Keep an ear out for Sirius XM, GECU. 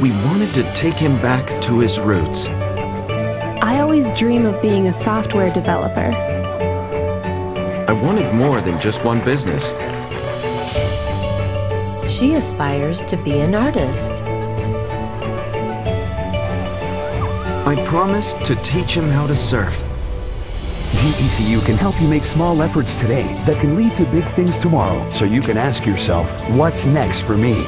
We wanted to take him back to his roots. I always dream of being a software developer. I wanted more than just one business. She aspires to be an artist. I promised to teach him how to surf. GECU can help you make small efforts today that can lead to big things tomorrow, so you can ask yourself, what's next for me?